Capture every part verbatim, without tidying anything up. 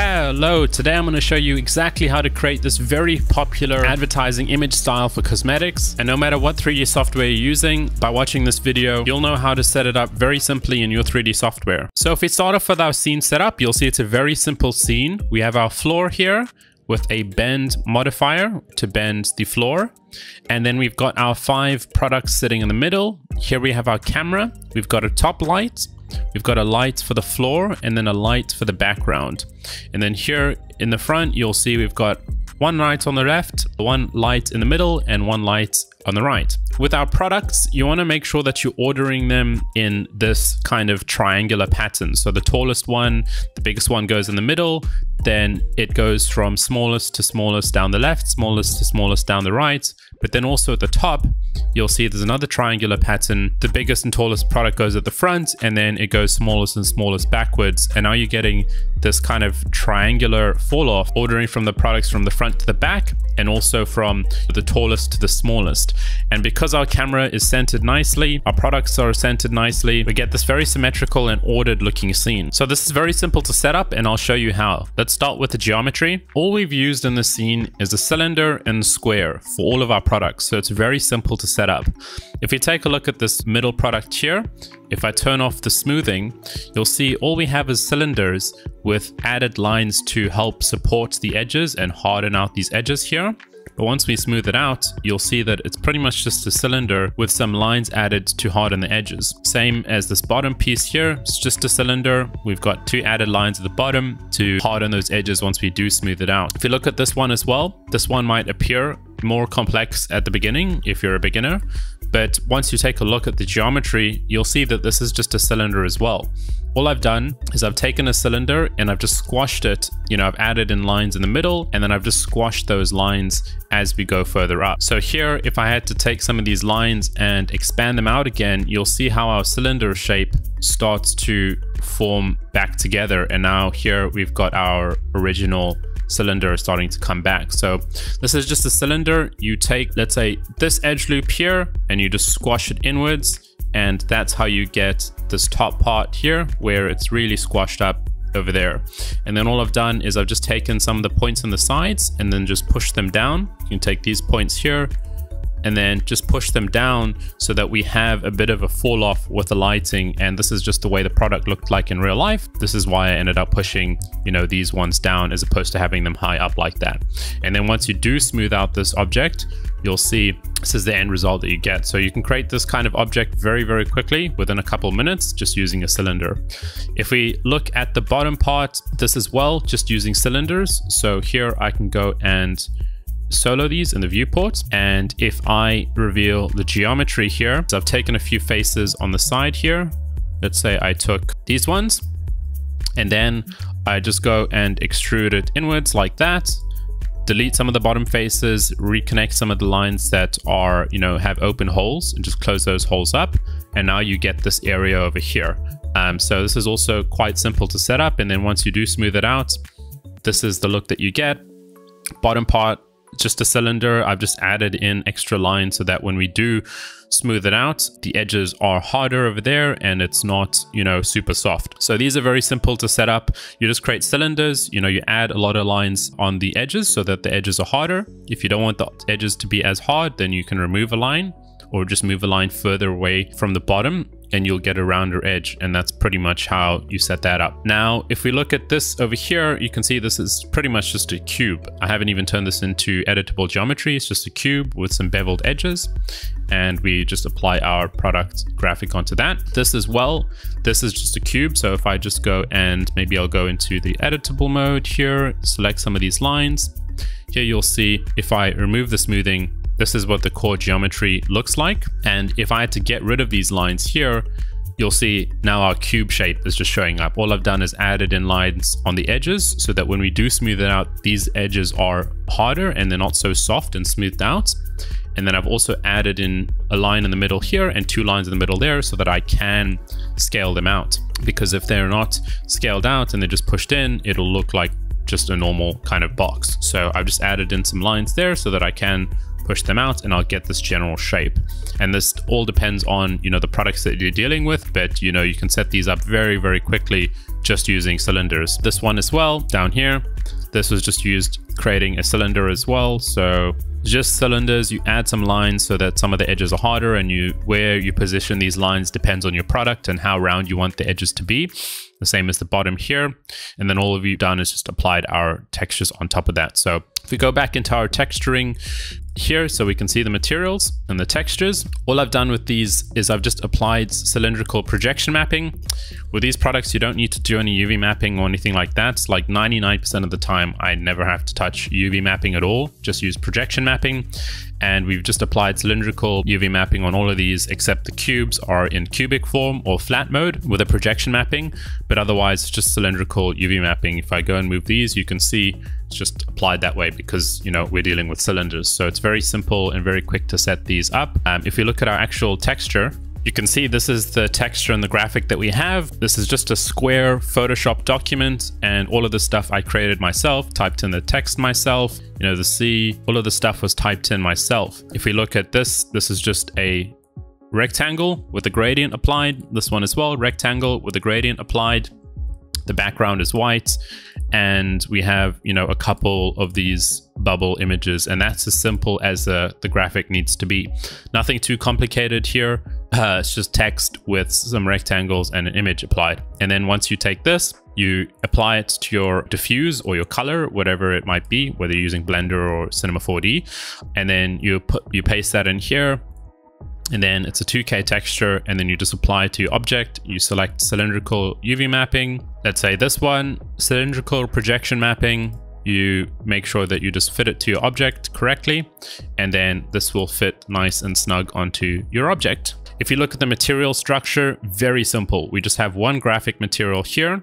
Hello, today I'm going to show you exactly how to create this very popular advertising image style for cosmetics. And no matter what three D software you're using, by watching this video, you'll know how to set it up very simply in your three D software. So if we start off with our scene setup, you'll see it's a very simple scene. We have our floor here with a bend modifier to bend the floor. And then we've got our five products sitting in the middle. Here we have our camera. We've got a top light. We've got a light for the floor and then a light for the background. And then here in the front, you'll see we've got one light on the left, one light in the middle, and one light on the right. With our products, you want to make sure that you're ordering them in this kind of triangular pattern. So the tallest one, the biggest one goes in the middle, then it goes from smallest to smallest down the left, smallest to smallest down the right. But then also at the top, you'll see there's another triangular pattern. The biggest and tallest product goes at the front, and then it goes smallest and smallest backwards. And now you're getting this kind of triangular fall off, ordering from the products from the front to the back, and also from the tallest to the smallest. And because our camera is centered nicely, our products are centered nicely, we get this very symmetrical and ordered looking scene. So this is very simple to set up, and I'll show you how. Let's start with the geometry. All we've used in this scene is a cylinder and square for all of our products, so it's very simple to set up. If you take a look at this middle product here, if I turn off the smoothing, you'll see all we have is cylinders with added lines to help support the edges and harden out these edges here. But once we smooth it out, you'll see that it's pretty much just a cylinder with some lines added to harden the edges. Same as this bottom piece here, it's just a cylinder. We've got two added lines at the bottom to harden those edges once we do smooth it out. If you look at this one as well, this one might appear more complex at the beginning if you're a beginner. But once you take a look at the geometry, you'll see that this is just a cylinder as well. All I've done is I've taken a cylinder and I've just squashed it. You know, I've added in lines in the middle, and then I've just squashed those lines as we go further up. So here, if I had to take some of these lines and expand them out again, you'll see how our cylinder shape starts to form back together. And now here we've got our original cylinder starting to come back. So this is just a cylinder. You take, let's say, this edge loop here, and you just squash it inwards, and that's how you get this top part here where it's really squashed up over there. And then all I've done is I've just taken some of the points on the sides and then just push them down. You can take these points here and then just push them down so that we have a bit of a fall off with the lighting. And this is just the way the product looked like in real life. This is why I ended up pushing, you know, these ones down as opposed to having them high up like that. And then once you do smooth out this object, you'll see this is the end result that you get. So you can create this kind of object very, very quickly within a couple minutes, just using a cylinder. If we look at the bottom part, this as well, just using cylinders. So here I can go and solo these in the viewport, and if I reveal the geometry here, so I've taken a few faces on the side here. Let's say I took these ones, and then I just go and extrude it inwards like that, delete some of the bottom faces, reconnect some of the lines that are, you know, have open holes, and just close those holes up, and now you get this area over here. Um, so this is also quite simple to set up, and then once you do smooth it out, this is the look that you get. Bottom part, just a cylinder. I've just added in extra lines so that when we do smooth it out, the edges are harder over there and it's not, you know, super soft. So these are very simple to set up. You just create cylinders, you know, you add a lot of lines on the edges so that the edges are harder. If you don't want the edges to be as hard, then you can remove a line or just move a line further away from the bottom, and you'll get a rounder edge. And that's pretty much how you set that up. Now, if we look at this over here, you can see this is pretty much just a cube. I haven't even turned this into editable geometry. It's just a cube with some beveled edges. And we just apply our product graphic onto that. This as well, this is just a cube. So if I just go and maybe I'll go into the editable mode here, select some of these lines. Here you'll see if I remove the smoothing, this is what the core geometry looks like. And if I had to get rid of these lines here, you'll see now our cube shape is just showing up. All I've done is added in lines on the edges so that when we do smooth it out, these edges are harder and they're not so soft and smoothed out. And then I've also added in a line in the middle here and two lines in the middle there so that I can scale them out. Because if they're not scaled out and they're just pushed in, it'll look like just a normal kind of box. So I've just added in some lines there so that I can push them out, and I'll get this general shape. And this all depends on, you know, the products that you're dealing with, but, you know, you can set these up very, very quickly just using cylinders. This one as well, down here, this was just used creating a cylinder as well. So just cylinders, you add some lines so that some of the edges are harder, and you where you position these lines depends on your product and how round you want the edges to be. The same as the bottom here. And then all of you've done is just applied our textures on top of that. So if we go back into our texturing here, so we can see the materials and the textures. All I've done with these is I've just applied cylindrical projection mapping. With these products, you don't need to do any U V mapping or anything like that. Like ninety-nine percent of the time, I never have to touch U V mapping at all, just use projection mapping. And we've just applied cylindrical U V mapping on all of these, except the cubes are in cubic form or flat mode with a projection mapping, but otherwise just cylindrical U V mapping. If I go and move these, you can see it's just applied that way because, you know, we're dealing with cylinders. So it's very simple and very quick to set these up. Um, if we look at our actual texture, you can see this is the texture and the graphic that we have. This is just a square Photoshop document, and all of the stuff I created myself, typed in the text myself, you know, the C, all of the stuff was typed in myself. If we look at this, this is just a rectangle with a gradient applied. This one as well, rectangle with a gradient applied. The background is white, and we have, you know, a couple of these bubble images, and that's as simple as uh, the graphic needs to be. Nothing too complicated here. Uh, it's just text with some rectangles and an image applied. And then once you take this, you apply it to your diffuse or your color, whatever it might be, whether you're using Blender or Cinema four D, and then you put you paste that in here. And then it's a two K texture, and then you just apply it to your object. You select cylindrical U V mapping. Let's say this one, cylindrical projection mapping. You make sure that you just fit it to your object correctly, and then this will fit nice and snug onto your object. If you look at the material structure, very simple. We just have one graphic material here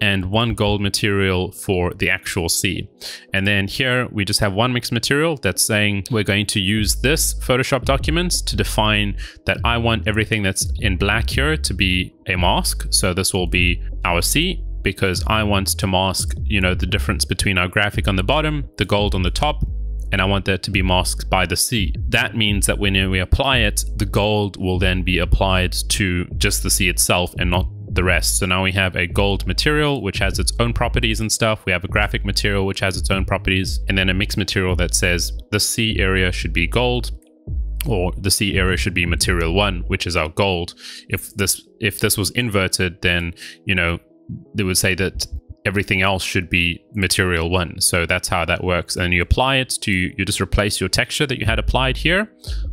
and one gold material for the actual C. And then here we just have one mixed material that's saying we're going to use this Photoshop document to define that I want everything that's in black here to be a mask. So this will be our C, because I want to mask, you know, the difference between our graphic on the bottom, the gold on the top, and I want that to be masked by the C. That means that when we apply it, the gold will then be applied to just the C itself and not the rest. So now we have a gold material, which has its own properties and stuff. We have a graphic material, which has its own properties, and then a mixed material that says the C area should be gold, or the C area should be material one, which is our gold. If this, if this was inverted, then, you know, they would say that everything else should be material one. So that's how that works. And you apply it to, you just replace your texture that you had applied here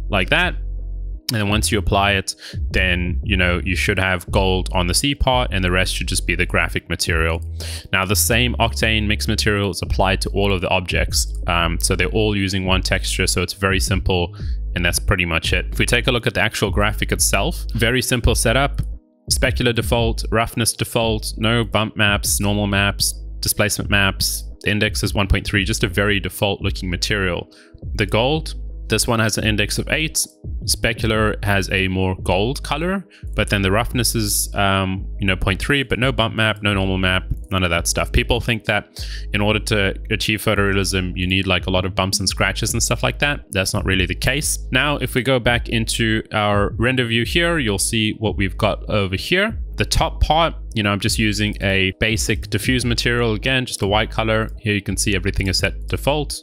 like that. And then once you apply it, then, you know, you should have gold on the C part, and the rest should just be the graphic material. Now the same Octane mixed material is applied to all of the objects. Um, so they're all using one texture. So it's very simple, and that's pretty much it. If we take a look at the actual graphic itself, very simple setup. Specular default, roughness default, no bump maps, normal maps, displacement maps, the index is one point three, just a very default looking material. The gold, this one has an index of eight, specular has a more gold color, but then the roughness is um, you know, zero point three, but no bump map, no normal map, none of that stuff. People think that in order to achieve photorealism, you need like a lot of bumps and scratches and stuff like that. That's not really the case. Now, if we go back into our render view here, you'll see what we've got over here. The top part, you know, I'm just using a basic diffuse material. Again, just a white color. Here you can see everything is set default.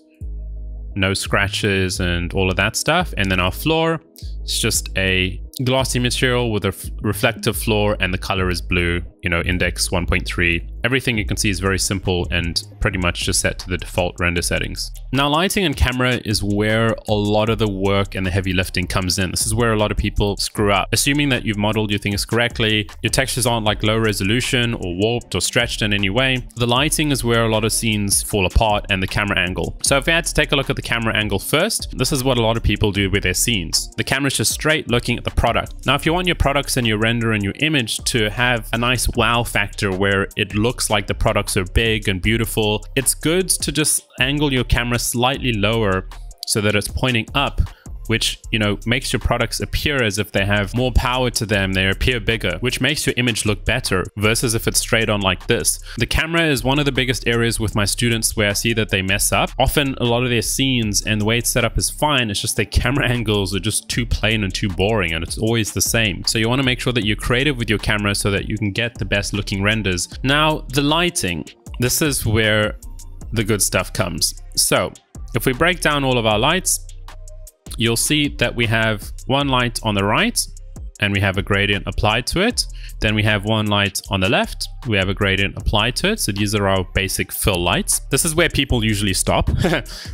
No scratches and all of that stuff. And then our floor, it's just a glossy material with a reflective floor, and the color is blue, you know, index one point three. Everything you can see is very simple and pretty much just set to the default render settings. Now, lighting and camera is where a lot of the work and the heavy lifting comes in. This is where a lot of people screw up. Assuming that you've modeled your things correctly, your textures aren't like low resolution or warped or stretched in any way, the lighting is where a lot of scenes fall apart, and the camera angle. So if we had to take a look at the camera angle first, this is what a lot of people do with their scenes. The camera's just straight looking at the product. Now, if you want your products and your render and your image to have a nice wow factor where it looks like the products are big and beautiful, it's good to just angle your camera slightly lower so that it's pointing up which, you know, makes your products appear as if they have more power to them. They appear bigger, which makes your image look better versus if it's straight on like this. The camera is one of the biggest areas with my students where I see that they mess up. Often a lot of their scenes and the way it's set up is fine. It's just their camera angles are just too plain and too boring, and it's always the same. So you want to make sure that you're creative with your camera so that you can get the best looking renders. Now, the lighting, this is where the good stuff comes. So if we break down all of our lights, you'll see that we have one light on the right and we have a gradient applied to it. Then we have one light on the left, we have a gradient applied to it. So these are our basic fill lights. This is where people usually stop.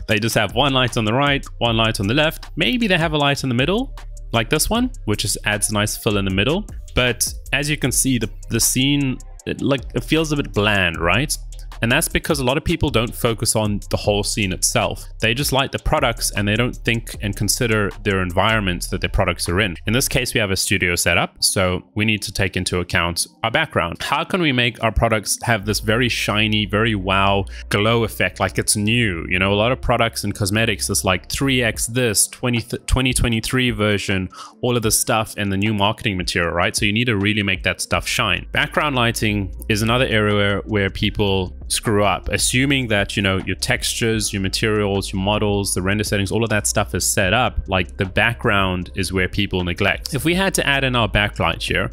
They just have one light on the right, one light on the left. Maybe they have a light in the middle, like this one, which just adds a nice fill in the middle. But as you can see, the, the scene, it, like, it feels a bit bland, right? And that's because a lot of people don't focus on the whole scene itself. They just like the products and they don't think and consider their environment that their products are in. In this case, we have a studio setup, so we need to take into account our background. How can we make our products have this very shiny, very wow glow effect, like it's new? You know, a lot of products and cosmetics is like three X this, twenty twenty-three version, all of this stuff and the new marketing material, right? So you need to really make that stuff shine. Background lighting is another area where people screw up, assuming that, you know, your textures, your materials, your models, the render settings, all of that stuff is set up. Like, the background is where people neglect. If we had to add in our backlight here,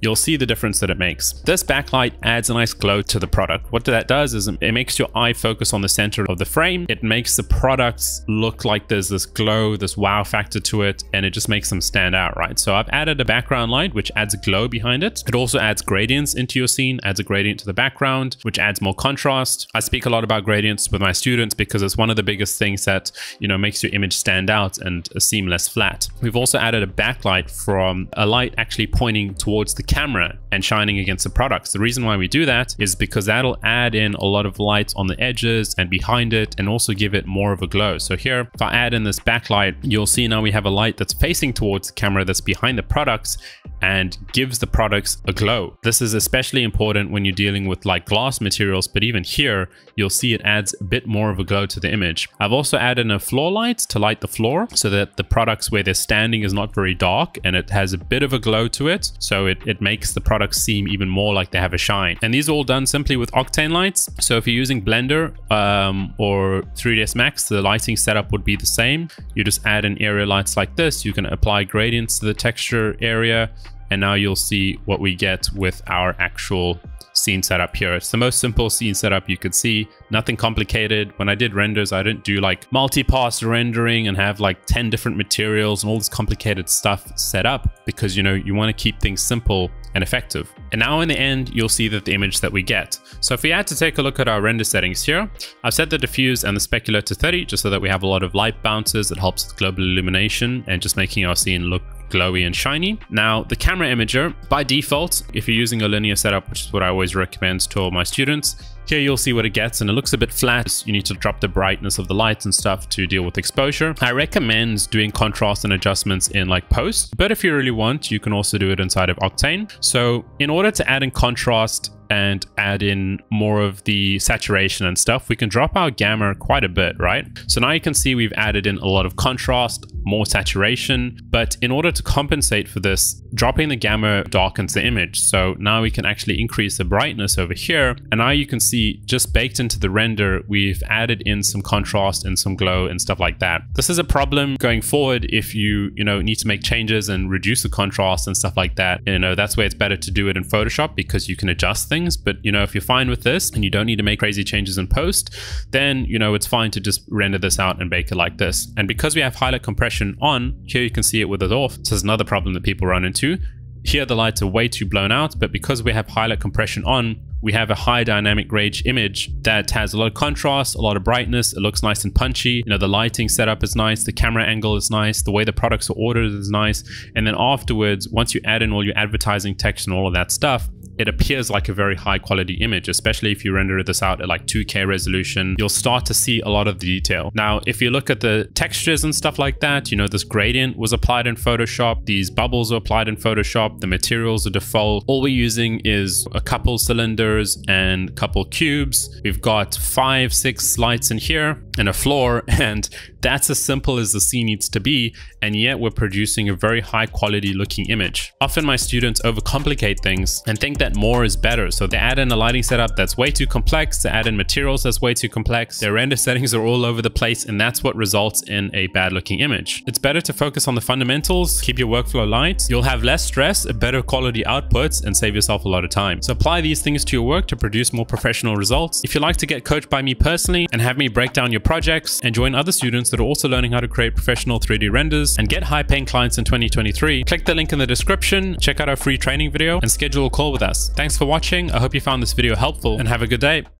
you'll see the difference that it makes. This backlight adds a nice glow to the product. What that does is it makes your eye focus on the center of the frame. It makes the products look like there's this glow, this wow factor to it, and it just makes them stand out, right? So I've added a background light, which adds a glow behind it. It also adds gradients into your scene, adds a gradient to the background, which adds more contrast. I speak a lot about gradients with my students because it's one of the biggest things that, you know, makes your image stand out and seem less flat. We've also added a backlight from a light actually pointing towards the camera and shining against the products. The reason why we do that is because that'll add in a lot of lights on the edges and behind it and also give it more of a glow. So here, if I add in this backlight, you'll see now we have a light that's facing towards the camera that's behind the products and gives the products a glow. This is especially important when you're dealing with like glass materials, but even here, you'll see it adds a bit more of a glow to the image. I've also added in a floor light to light the floor so that the products where they're standing is not very dark and it has a bit of a glow to it. So it, it makes the products seem even more like they have a shine. And these are all done simply with Octane lights. So if you're using Blender um, or three D S Max, the lighting setup would be the same. You just add in area lights like this. You can apply gradients to the texture area. And now you'll see what we get with our actual scene setup here. It's the most simple scene setup you could see, nothing complicated. When I did renders, I didn't do like multi-pass rendering and have like ten different materials and all this complicated stuff set up because, you know, you want to keep things simple and effective. And now in the end, you'll see that the image that we get. So if we had to take a look at our render settings here, I've set the diffuse and the specular to thirty just so that we have a lot of light bounces. It helps with global illumination and just making our scene look glowy and shiny. Now the camera imager, by default, if you're using a linear setup, which is what I always recommend to all my students, here you'll see what it gets and it looks a bit flat. You need to drop the brightness of the lights and stuff to deal with exposure. I recommend doing contrast and adjustments in like post, but if you really want, you can also do it inside of Octane. So in order to add in contrast and add in more of the saturation and stuff, we can drop our gamma quite a bit, right? So now you can see we've added in a lot of contrast, more saturation, but in order to compensate for this, dropping the gamma darkens the image. So now we can actually increase the brightness over here. And now you can see just baked into the render, we've added in some contrast and some glow and stuff like that. This is a problem going forward if you, you know, need to make changes and reduce the contrast and stuff like that. You know, that's where it's better to do it in Photoshop because you can adjust things. But, you know, if you're fine with this and you don't need to make crazy changes in post, then, you know, it's fine to just render this out and bake it like this. And because we have highlight compression on, here you can see it with it off. This is another problem that people run into. Here the lights are way too blown out, but because we have highlight compression on, we have a high dynamic range image that has a lot of contrast, a lot of brightness. It looks nice and punchy. You know, the lighting setup is nice. The camera angle is nice. The way the products are ordered is nice. And then afterwards, once you add in all your advertising text and all of that stuff, it appears like a very high quality image, especially if you render this out at like two K resolution. You'll start to see a lot of the detail. Now, if you look at the textures and stuff like that, you know, this gradient was applied in Photoshop, these bubbles are applied in Photoshop, the materials are default. All we're using is a couple cylinders and a couple cubes. We've got five, six lights in here and a floor, and that's as simple as the scene needs to be, and yet we're producing a very high quality looking image. Often my students overcomplicate things and think that more is better, so they add in a lighting setup that's way too complex, they add in materials that's way too complex, their render settings are all over the place, and that's what results in a bad looking image. It's better to focus on the fundamentals, keep your workflow light, you'll have less stress, a better quality outputs, and save yourself a lot of time. So apply these things to your work to produce more professional results. If you'd like to get coached by me personally and have me break down your projects and join other students that are also learning how to create professional three D renders and get high paying clients in twenty twenty-three, click the link in the description, check out our free training video, and schedule a call with us. Thanks for watching. I hope you found this video helpful and have a good day.